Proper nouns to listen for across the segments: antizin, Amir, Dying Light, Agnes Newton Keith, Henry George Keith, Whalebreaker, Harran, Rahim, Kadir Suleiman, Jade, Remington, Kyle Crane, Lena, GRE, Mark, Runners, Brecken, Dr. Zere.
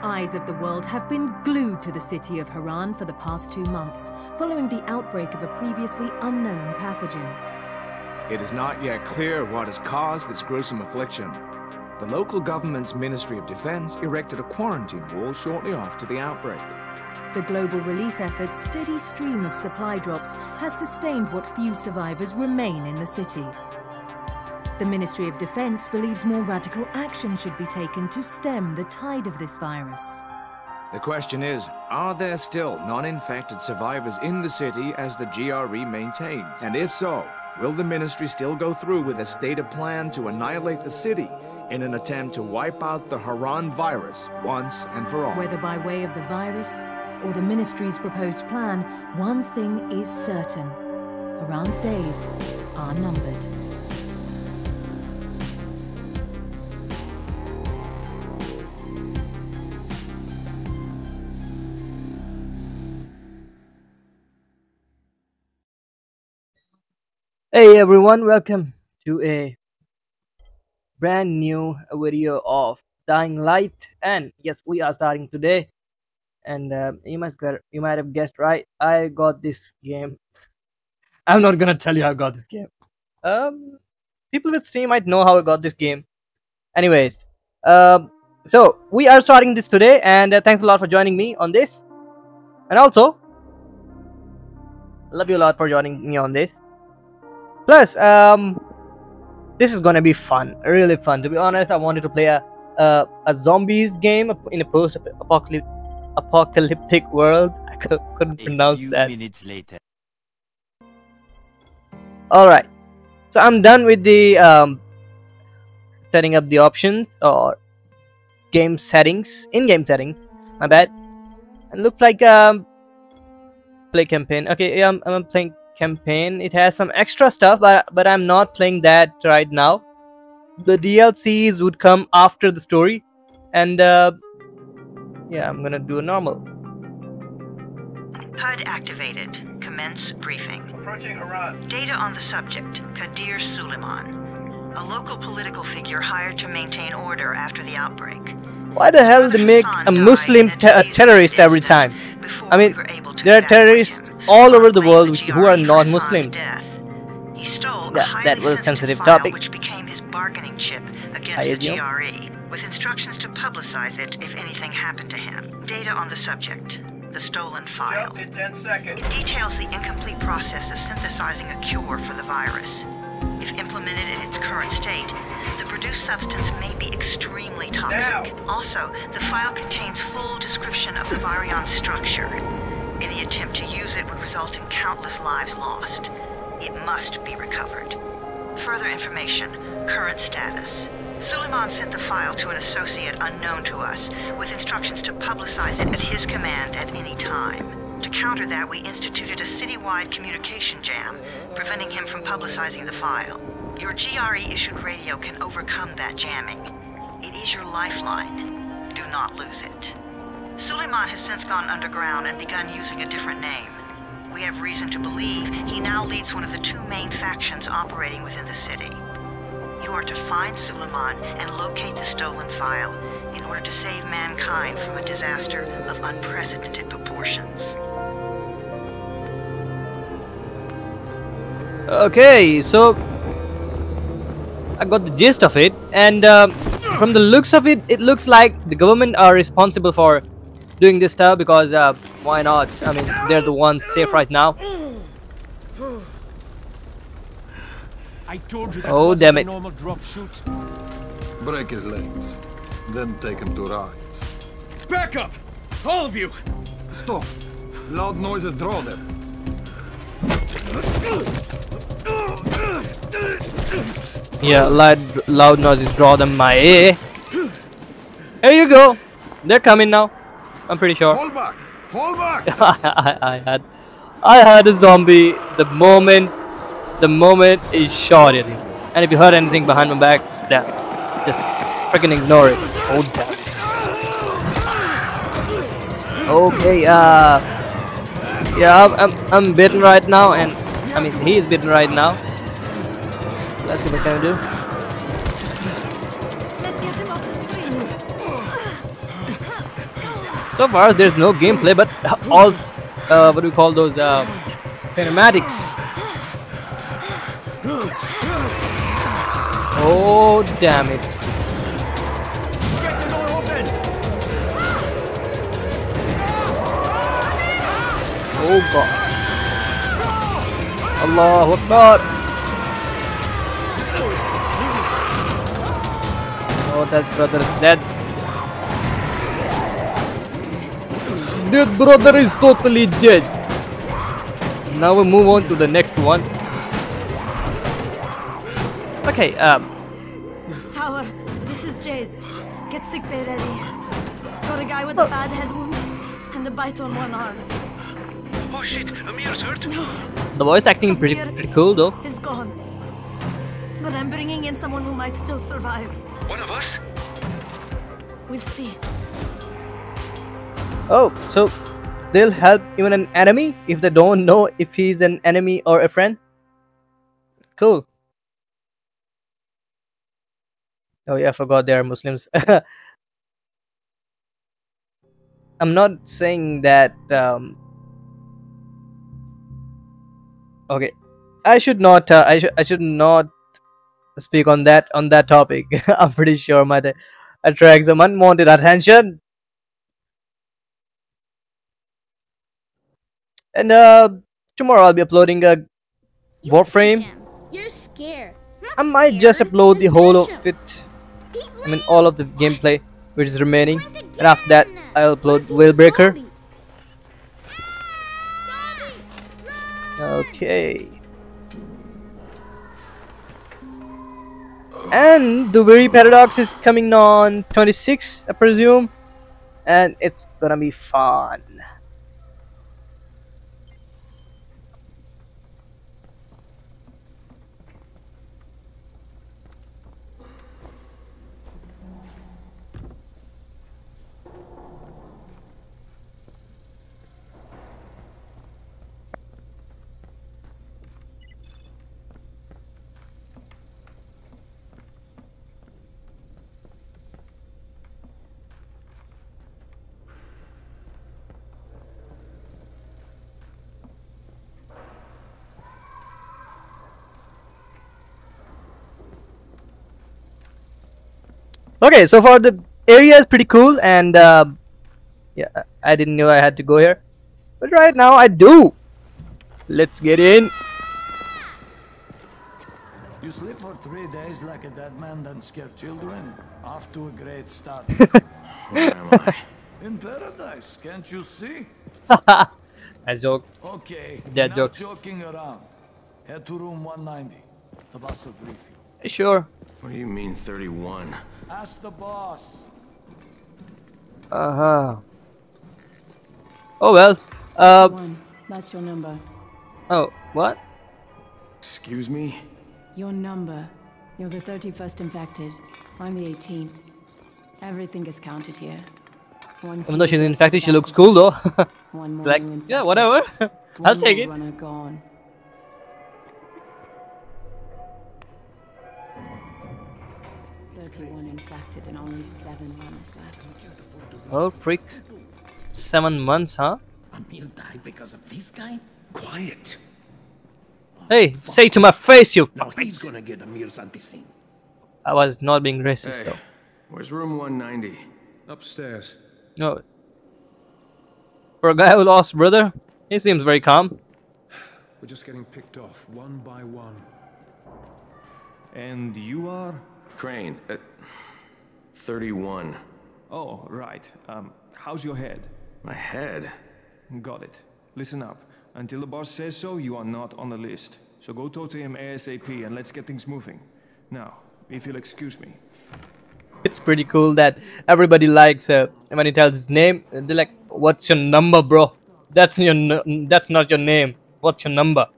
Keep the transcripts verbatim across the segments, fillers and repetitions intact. the eyes of the world have been glued to the city of Harran for the past two months, following the outbreak of a previously unknown pathogen. It is not yet clear what has caused this gruesome affliction. The local government's Ministry of Defense erected a quarantine wall shortly after the outbreak. The global relief effort's steady stream of supply drops has sustained what few survivors remain in the city. The Ministry of Defense believes more radical action should be taken to stem the tide of this virus. The question is, are there still non-infected survivors in the city as the G R E maintains? And if so, will the ministry still go through with a stated plan to annihilate the city in an attempt to wipe out the Harran virus once and for all? Whether by way of the virus or the ministry's proposed plan, one thing is certain. Harran's days are numbered. Hey everyone, welcome to a brand new video of Dying Light, and yes, we are starting today. And uh, you must you might have guessed right, I got this game. I'm not gonna tell you how I got this game. Um, people at Steam might know how I got this game. Anyways, um, so we are starting this today, and uh, thanks a lot for joining me on this. And also, love you a lot for joining me on this. Plus, um, this is gonna be fun, really fun. To be honest, I wanted to play a a, a zombies game in a post-apocalyptic apocalyptic world. I couldn't pronounce that. A few minutes later. All right, so I'm done with the um, setting up the options or game settings, in-game settings. My bad. And looks like um, play campaign. Okay, yeah, I'm, I'm playing. Campaign. It has some extra stuff, but but I'm not playing that right now. The D L Cs would come after the story, and uh, yeah, I'm gonna do a normal. H U D activated. Commence briefing. Approaching Harran. Data on the subject: Kadir Suleiman, a local political figure hired to maintain order after the outbreak. Why the hell do they make a Muslim te a terrorist every time? I mean, there are terrorists all over the world who are non-Muslims. Yeah, that was a sensitive topic. Which became his bargaining chip against the G R E, with instructions to publicize it if anything happened to him. Data on the subject: the stolen file. It details the incomplete process of synthesizing a cure for the virus. If implemented in its current state, the produced substance may be extremely toxic. Now. Also, the file contains full description of the virion's structure. Any attempt to use it would result in countless lives lost. It must be recovered. Further information, current status. Suleiman sent the file to an associate unknown to us, with instructions to publicize it at his command at any time. To counter that, we instituted a citywide communication jam, preventing him from publicizing the file. Your G R E-issued radio can overcome that jamming. It is your lifeline. Do not lose it. Suleiman has since gone underground and begun using a different name. We have reason to believe he now leads one of the two main factions operating within the city. You are to find Suleiman and locate the stolen file in order to save mankind from a disaster of unprecedented proportions. Okay, so I got the gist of it, and uh, from the looks of it, it looks like the government are responsible for doing this stuff, because uh, why not? I mean, they're the ones safe right now. I told you that. Oh, damn it. Normal drop shoot. Break his legs, then take him to rides. Back up! All of you! Stop! Loud noises draw them. Yeah, loud, loud noises draw them my ear. Here you go. They're coming now. I'm pretty sure. Fall back! Fall back! I, I, I had, I had a zombie the moment. The moment is shot at him. And if you heard anything behind my back, damn it. Just freaking ignore it. Oh damn. Okay, uh yeah, I'm, I'm I'm bitten right now, and I mean he is bitten right now. Let's see what can we do. So far, there's no gameplay, but all uh, what do we call those uh, cinematics? Oh, damn it! Get the door open. Oh God! Allahu Akbar! Oh, that brother is dead. That brother is totally dead. Now we move on to the next one. Okay, um. Tower, this is Jade. Get sick bay ready. Got a guy with oh. a bad head wound and a bite on one arm. Oh shit, Amir's hurt. No. The voice acting Amir pretty, pretty cool though. He's gone. But I'm bringing in someone who might still survive. One of us? We'll see. Oh, so they'll help even an enemy if they don't know if he's an enemy or a friend? Cool. Oh yeah, I forgot they are Muslims. I'm not saying that... Um... Okay, I should not... Uh, I, sh I should not speak on that on that topic. I'm pretty sure might attract some unwanted attention. And uh, tomorrow I'll be uploading a you Warframe. You're scared. I might scared. just upload the whole of it. I mean, all of the gameplay which is remaining, and after that, I'll upload Whalebreaker. Okay. And the Weary Paradox is coming on twenty-six, I presume, and it's gonna be fun. Okay, so far the area is pretty cool, and uh, yeah, I didn't know I had to go here, but right now I do. Let's get in. You sleep for three days like a dead man, then scare children. Off to a great start. Where am I? In paradise, can't you see? I joke. Okay, dead jokes. Joking around. Head to room one ninety. The boss will brief you. Sure. What do you mean thirty-one? Ask the boss. Uh-huh. Oh well. Uh one. That's your number. Oh, what? Excuse me? Your number. You're the thirty-first infected. I'm the eighteenth. Everything is counted here. One Even though she's infected, she looks cool though. One more like, yeah, whatever. I'll one take more it. Gone. thirty-one infected and only seven months left. Oh, prick. Seven months, huh? Amir died because of this guy? Quiet. Hey, oh, say to my face, you now he's gonna get Amir's antisin. I was not being racist, hey, though. Where's room one ninety? Upstairs. No. For a guy who lost brother, he seems very calm. We're just getting picked off one by one. And you are? Crane, uh, thirty-one. Oh, right. Um, how's your head? My head? Got it. Listen up. Until the boss says so, you are not on the list. So go talk to him ASAP and let's get things moving. Now, if you'll excuse me. It's pretty cool that everybody likes uh, when he tells his name, they're like, what's your number, bro? That's your n that's not your name. What's your number?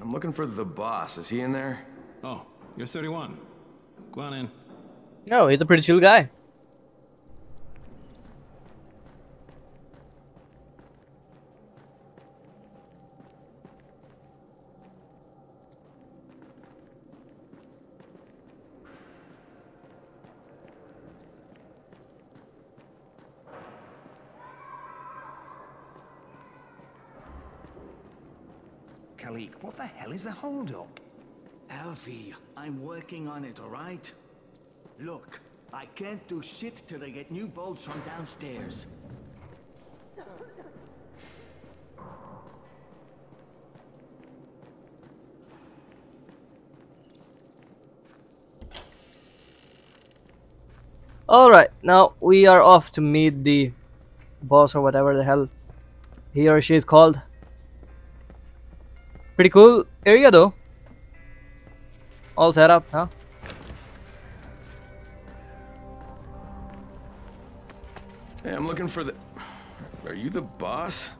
I'm looking for the boss. Is he in there? Oh, you're thirty-one. Go on in. No, he's a pretty chill guy. Khalik. What the hell is the holdup? Alfie, I'm working on it, all right? Look, I can't do shit till I get new bolts from downstairs. Alright, now we are off to meet the boss or whatever the hell he or she is called. Pretty cool area though. All set up, huh? Hey, I'm looking for the... Are you the boss?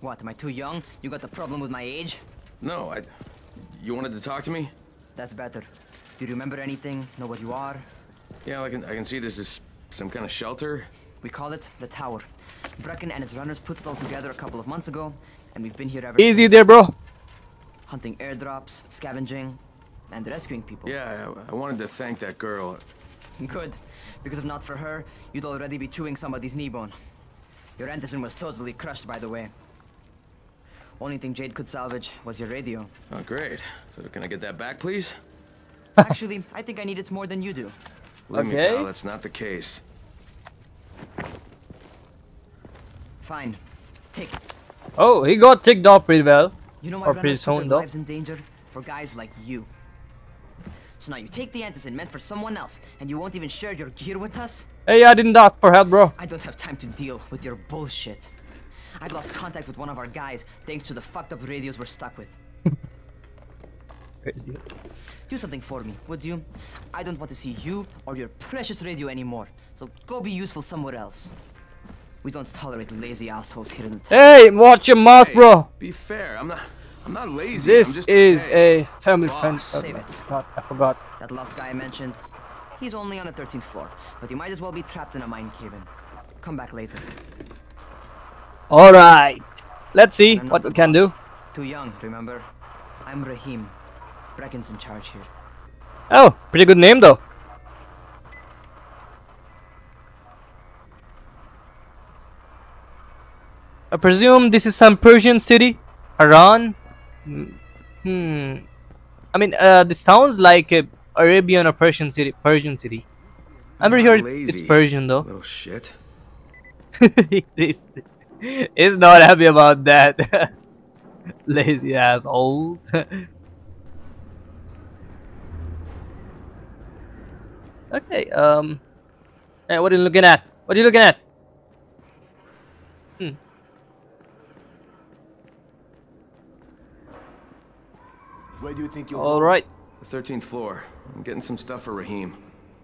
What, am I too young? You got the problem with my age? No, I... You wanted to talk to me? That's better. Do you remember anything? Know what you are? Yeah, I can, I can see this is some kind of shelter. We call it the Tower. Brecken and his runners put it all together a couple of months ago, and we've been here ever since. Easy there, bro. Hunting airdrops, scavenging, and rescuing people. Yeah, I, I wanted to thank that girl. Good, because if not for her, you'd already be chewing somebody's knee bone. Your antizin was totally crushed, by the way. Only thing Jade could salvage was your radio. Oh, great. So can I get that back, please? Actually, I think I need it more than you do. Believe okay. me, pal, that's not the case. Fine. Take it. Oh, he got ticked off pretty well. You know, my or pretty soon, though. Lives in danger for guys like you. So now you take the antizin meant for someone else, and you won't even share your gear with us? Hey, I didn't ask for help, bro. I don't have time to deal with your bullshit. I'd lost contact with one of our guys thanks to the fucked up radios we're stuck with. Crazy. Do something for me, would you? I don't want to see you or your precious radio anymore, so go be useful somewhere else. We don't tolerate lazy assholes here in the town. Hey, watch your mouth, hey, bro. Be fair. I'm not. I'm not lazy. This I'm just, is hey, a family friend. Save it. God, I forgot. That last guy I mentioned. He's only on the thirteenth floor, but he might as well be trapped in a mine cave-in. Come back later. All right. Let's see what we can do. Too young, remember? I'm Rahim. Brecken's in charge here. Oh, pretty good name though. I presume this is some Persian city, Harran. Hmm. I mean, uh, this sounds like a Arabian or Persian city. Persian city. I'm pretty sure it's Persian though. Little shit. He's not happy about that. Lazy asshole. Okay, um... Hey, what are you looking at? What are you looking at? Hmm. Where do you think you'll All right. The thirteenth floor. I'm getting some stuff for Rahim.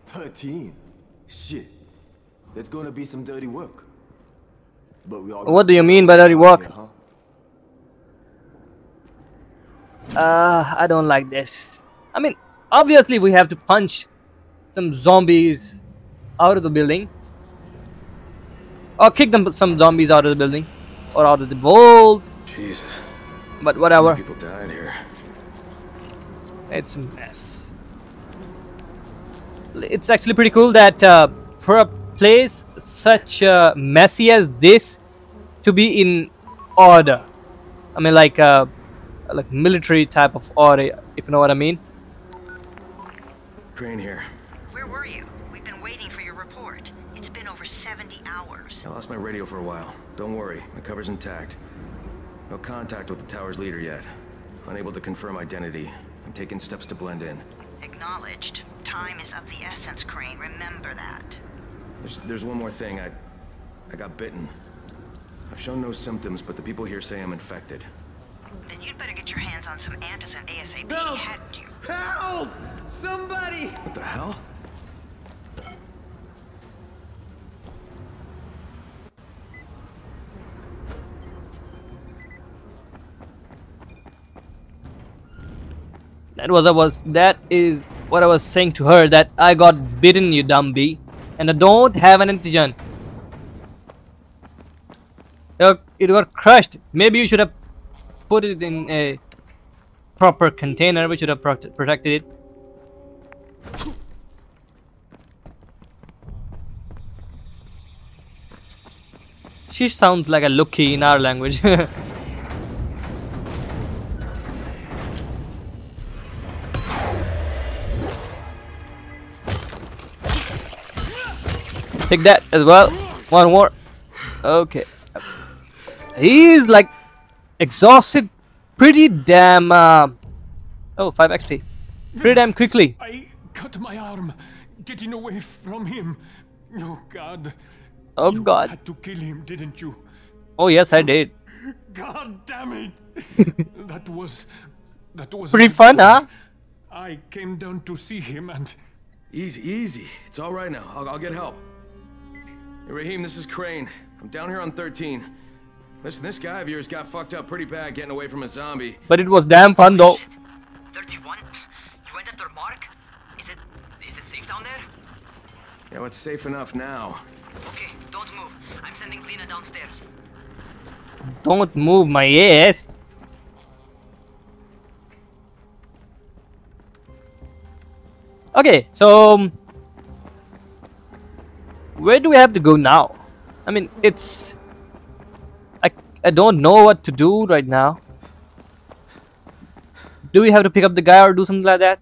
thirteen? Shit. That's gonna be some dirty work. But we all what do you mean by dirty work? Here, huh? Uh, I don't like this. I mean, obviously we have to punch some zombies out of the building, or kick them some zombies out of the building, or out of the vault. Jesus. But whatever. People dying here. It's a mess. It's actually pretty cool that uh, for a place such uh, messy as this to be in order. I mean, like uh, like military type of order, if you know what I mean. Crane here. I lost my radio for a while. Don't worry, the cover's intact. No contact with the tower's leader yet. Unable to confirm identity. I'm taking steps to blend in. Acknowledged. Time is of the essence, Crane. Remember that. There's, there's one more thing. I, I got bitten. I've shown no symptoms, but the people here say I'm infected. Then you'd better get your hands on some antizin ASAP. No! Hadn't you? Help! Somebody! What the hell? That was I was that is what I was saying to her, that I got bitten, you dumb bee, and I don't have an antigen. It got crushed. Maybe you should have put it in a proper container. We should have protected it. She sounds like a lookie in our language. Take that as well. One more. Okay. He is like exhausted pretty damn uh, oh, five X P. Pretty damn quickly. I cut my arm getting away from him. Oh god. Oh you god. Had to kill him, didn't you? Oh yes, I did. God damn it. that was that was pretty fun, point. huh? I came down to see him and easy, easy. It's all right now. I'll, I'll get help. Hey, Rahim, this is Crane. I'm down here on thirteen. Listen, this guy of yours got fucked up pretty bad getting away from a zombie. But it was damn fun though. thirty-one? You went after Mark? Is it is it safe down there? Yeah, well, it's safe enough now. Okay, don't move. I'm sending Lena downstairs. Don't move my ass. Okay, so where do we have to go now? I mean, it's I I don't know what to do right now. Do we have to pick up the guy or do something like that?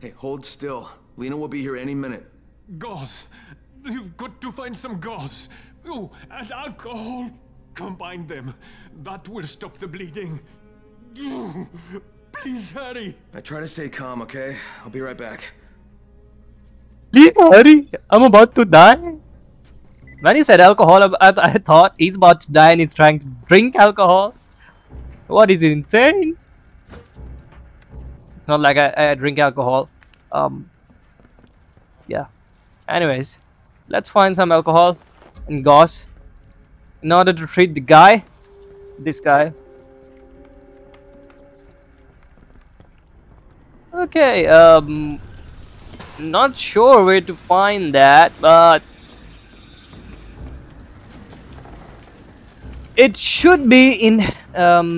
Hey, hold still. Lena will be here any minute. Gauze. You've got to find some gauze. Oh, and alcohol. Combine them. That will stop the bleeding. Please hurry. I try to stay calm, okay? I'll be right back. Please hurry. I'm about to die. When he said alcohol, I, th I thought he's about to die and he's trying to drink alcohol. What is it, insane? It's not like I, I drink alcohol. Um. Yeah. Anyways, let's find some alcohol and gauze in order to treat the guy. This guy. Okay. Um. Not sure where to find that, but it should be in um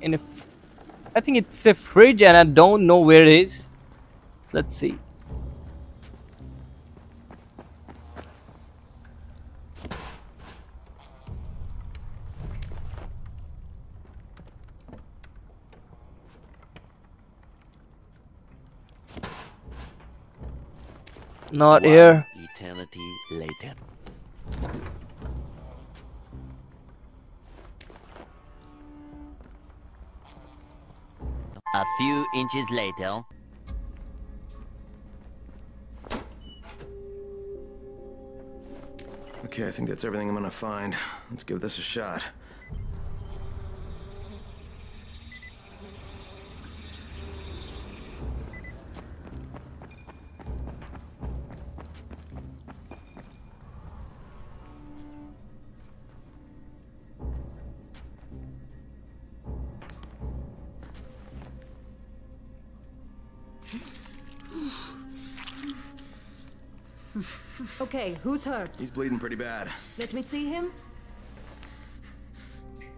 in a f I think it's a fridge and I don't know where it is. Let's see. Not One here. Eternity later. A few inches later. Okay, I think that's everything I'm gonna find. Let's give this a shot. Okay, who's hurt? He's bleeding pretty bad. Let me see him.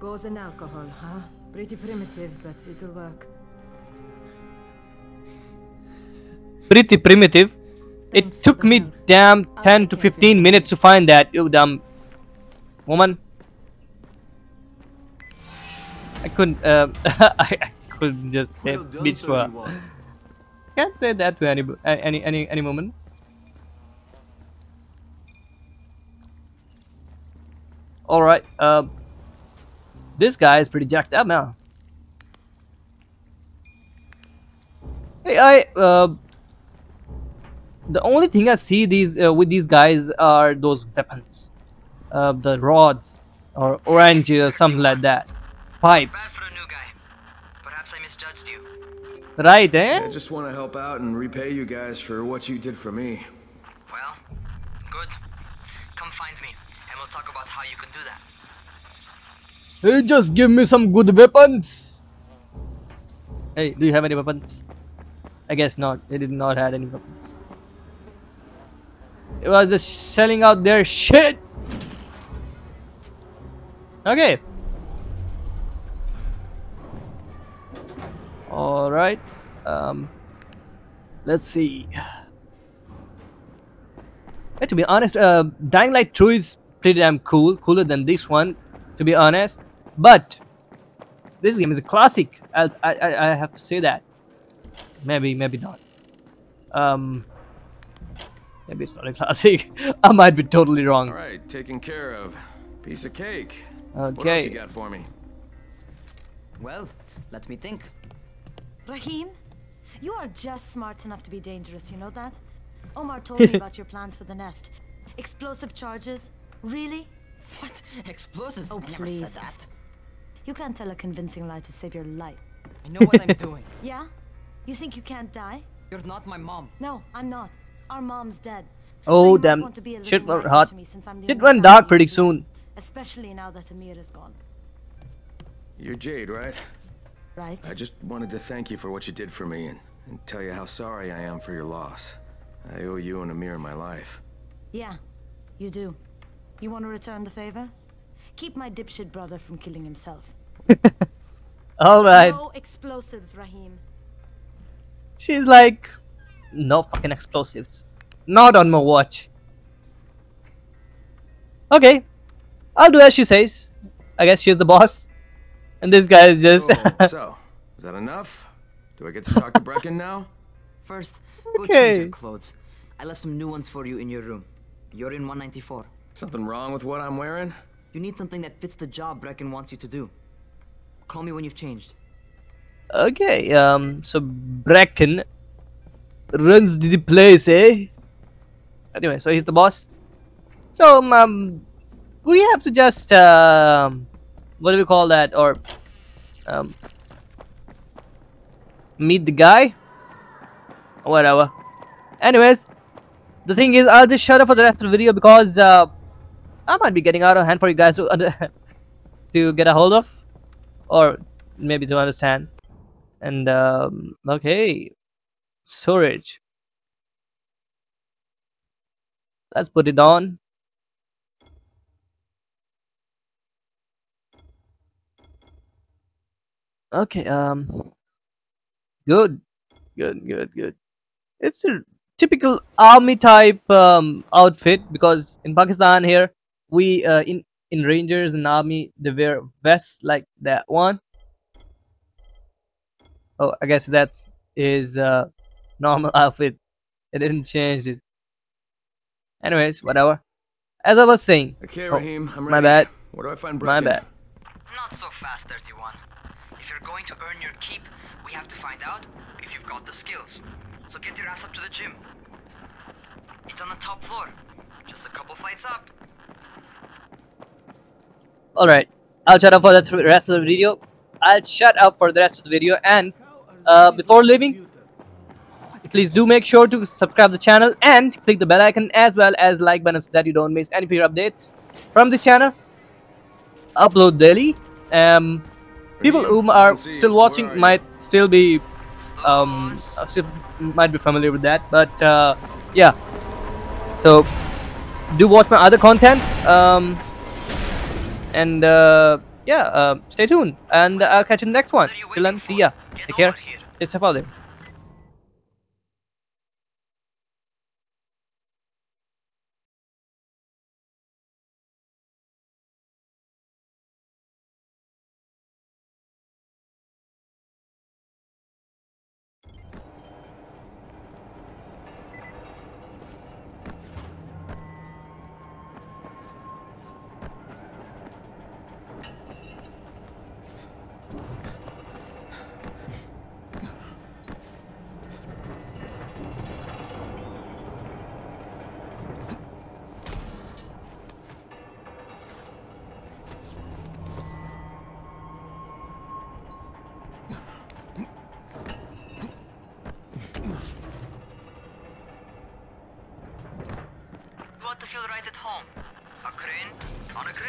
Gauze and alcohol, huh? Pretty primitive, but it'll work. Pretty primitive? Thanks it took me help. damn ten to fifteen minutes to find that, you dumb woman. I couldn't, uh, I, I couldn't just say bitch for her. Can't say that to any, any, any, any moment. Alright, uh, this guy is pretty jacked up now. Hey, I, uh, the only thing I see these uh, with these guys are those weapons. Uh, the rods, or oranges, or something like that. Pipes. Perhaps I misjudged you. Right, eh? I just want to help out and repay you guys for what you did for me. Well, good. Come find me. We'll talk about how you can do that. Hey, just give me some good weapons. Hey, do you have any weapons? I guess not. They did not have any weapons. It was just selling out their shit. Okay. All right. Um. Let's see. Hey, to be honest, uh, Dying Light two is pretty damn cool, cooler than this one, to be honest. But this game is a classic. I I, I have to say that. Maybe, maybe not. Um, maybe it's not a classic. I might be totally wrong. All right, taken care of. Piece of cake. Okay. What else you got for me? Well, let me think. Rahim, you are just smart enough to be dangerous, you know that? Omar told me about your plans for the nest. Explosive charges? Really? What? Explosives? Oh, never said that. You can't tell a convincing lie to save your life. I know what I'm doing. Yeah? You think you can't die? You're not my mom. No, I'm not. Our mom's dead. Oh, so damn. Shit went hot. It went dark pretty soon. Especially now that Amir is gone. You're Jade, right? Right. I just wanted to thank you for what you did for me and, and tell you how sorry I am for your loss. I owe you and Amir my life. Yeah, you do. You want to return the favor? Keep my dipshit brother from killing himself. All right. No explosives, Rahim. She's like, no fucking explosives. Not on my watch. Okay. I'll do as she says. I guess she's the boss. And this guy is just... oh, so, is that enough? Do I get to talk to Brecken now? First, go okay. change your clothes. I left some new ones for you in your room. You're in one ninety-four. Something wrong with what I'm wearing? You need something that fits the job Brecken wants you to do. Call me when you've changed. Okay, um, so Brecken runs the place, eh? Anyway, so he's the boss. So, um, we have to just, um, what do we call that? Or, um, meet the guy? Or whatever. Anyways, the thing is, I'll just shut up for the rest of the video because, uh, I might be getting out of hand for you guys to, uh, to get a hold of. Or maybe to understand. And, um, okay. Storage. Let's put it on. Okay, um. Good. Good, good, good. It's a typical army type um, outfit because in Pakistan here, we, uh, in, in Rangers and Army, they wear vests like that one. Oh, I guess that's his uh, normal outfit. It didn't change it. Anyways, whatever. As I was saying. Okay, Rahim, oh, I'm ready. My bad. Where do I find Brecken? My bad. Not so fast, thirty-one. If you're going to earn your keep, we have to find out if you've got the skills. So get your ass up to the gym. It's on the top floor. Just a couple flights up. Alright, I'll shut up for the th rest of the video. I'll shut up for the rest of the video and uh, before leaving, please do make sure to subscribe to the channel and click the bell icon as well as like button so that you don't miss any future updates from this channel. Upload daily. Um, people who are still watching might still be um, still might be familiar with that, but uh, yeah. So do watch my other content. Um, And uh, yeah, uh, stay tuned, and uh, I'll catch you in the next one. Till then, see ya. Take care. It's about it. To feel right at home. A crane on a crane.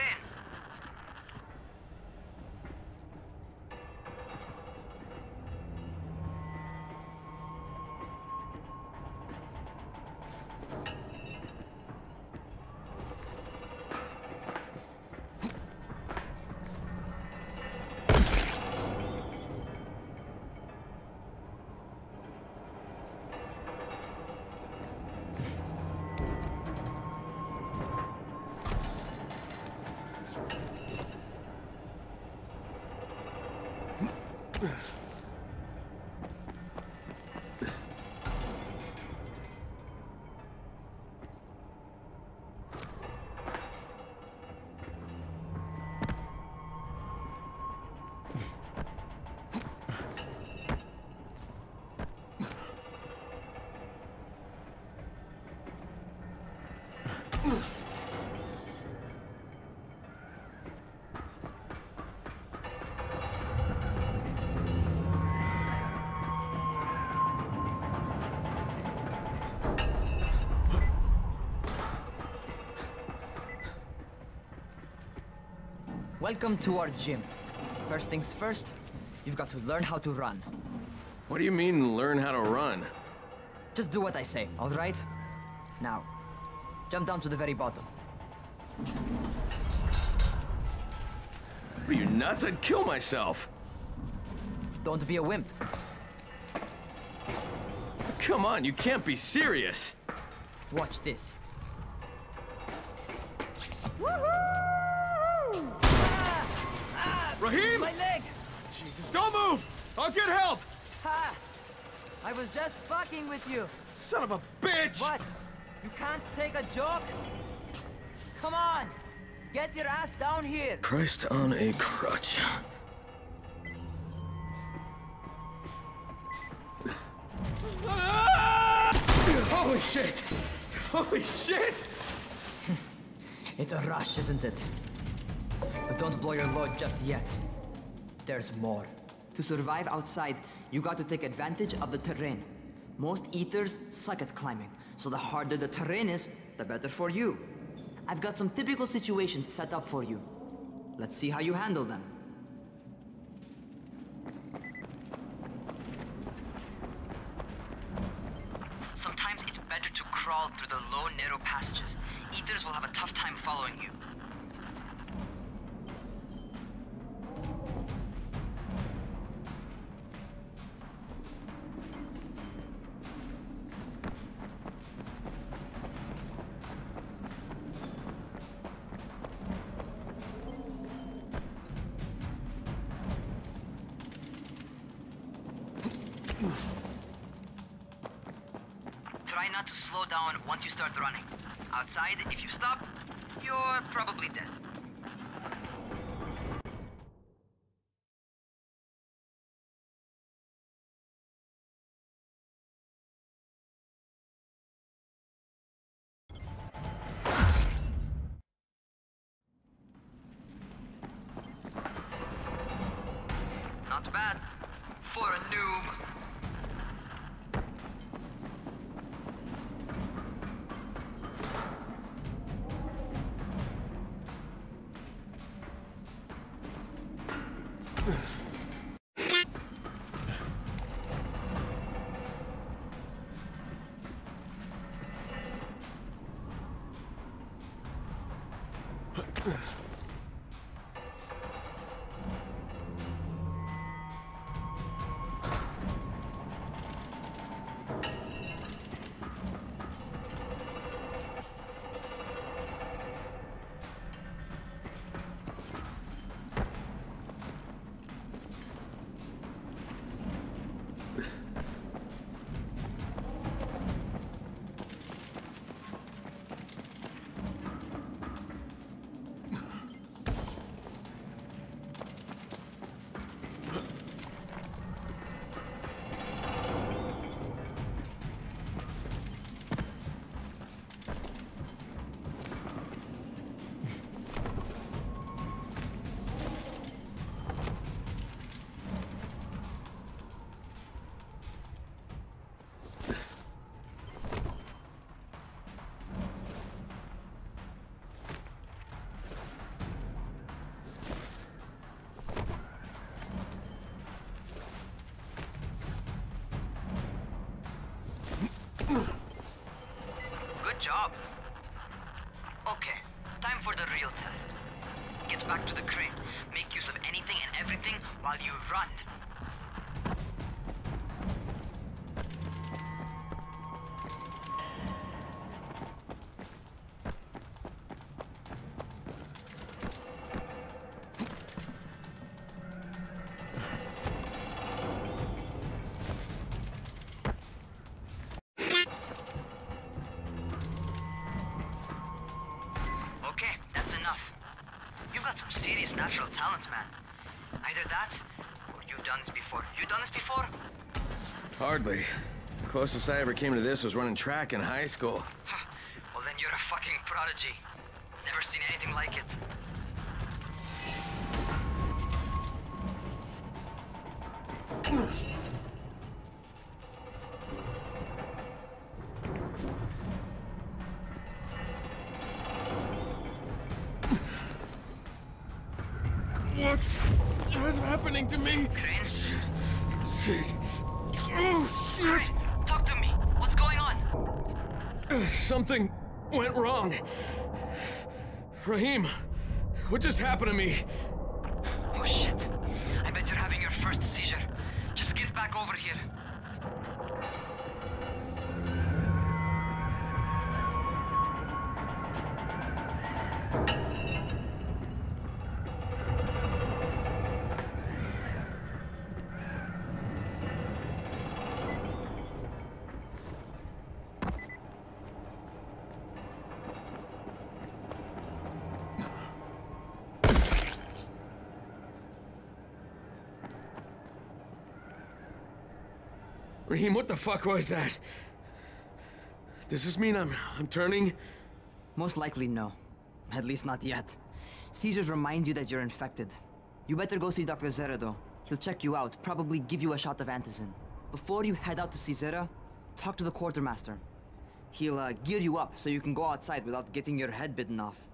Welcome to our gym. First things first, you've got to learn how to run. What do you mean, learn how to run? Just do what I say, all right? Now, jump down to the very bottom. What are you, nuts? I'd kill myself! Don't be a wimp. Come on, you can't be serious! Watch this. Woohoo! Ah, ah, Rahim! My leg! Jesus, don't move! I'll get help! Ha! I was just fucking with you! Son of a bitch! What? You can't take a joke? Come on! Get your ass down here! Christ on a crutch. Holy shit! Holy shit! It's a rush, isn't it? But don't blow your load just yet. There's more. To survive outside, you got to take advantage of the terrain. Most eaters suck at climbing, so the harder the terrain is, the better for you. I've got some typical situations set up for you. Let's see how you handle them. Sometimes it's better to crawl through the low, narrow passages. Eaters will have a tough time following you. Try not to slow down once you start running. Outside, if you stop, you're probably dead. Not bad for a noob. Job. Okay, time for the real test. Get back to the crane, make use of anything and everything while you run. Serious natural talent, man. Either that, or you've done this before. You done this before? Hardly. The closest I ever came to this was running track in high school. Well, then you're a fucking prodigy. Never seen anything like it. What's... what's happening to me? Crane? Shit. Shit. Oh, shit. Crane, talk to me. What's going on? Uh, something went wrong. Rahim, what just happened to me? Oh, shit. I bet you're having your first seizure. Just get back over here. Rahim, what the fuck was that? Does this mean I'm... I'm turning? Most likely no. At least not yet. Seizures remind you that you're infected. You better go see Doctor Zere though. He'll check you out, probably give you a shot of antizin. Before you head out to see Zere, talk to the quartermaster. He'll uh, gear you up so you can go outside without getting your head bitten off.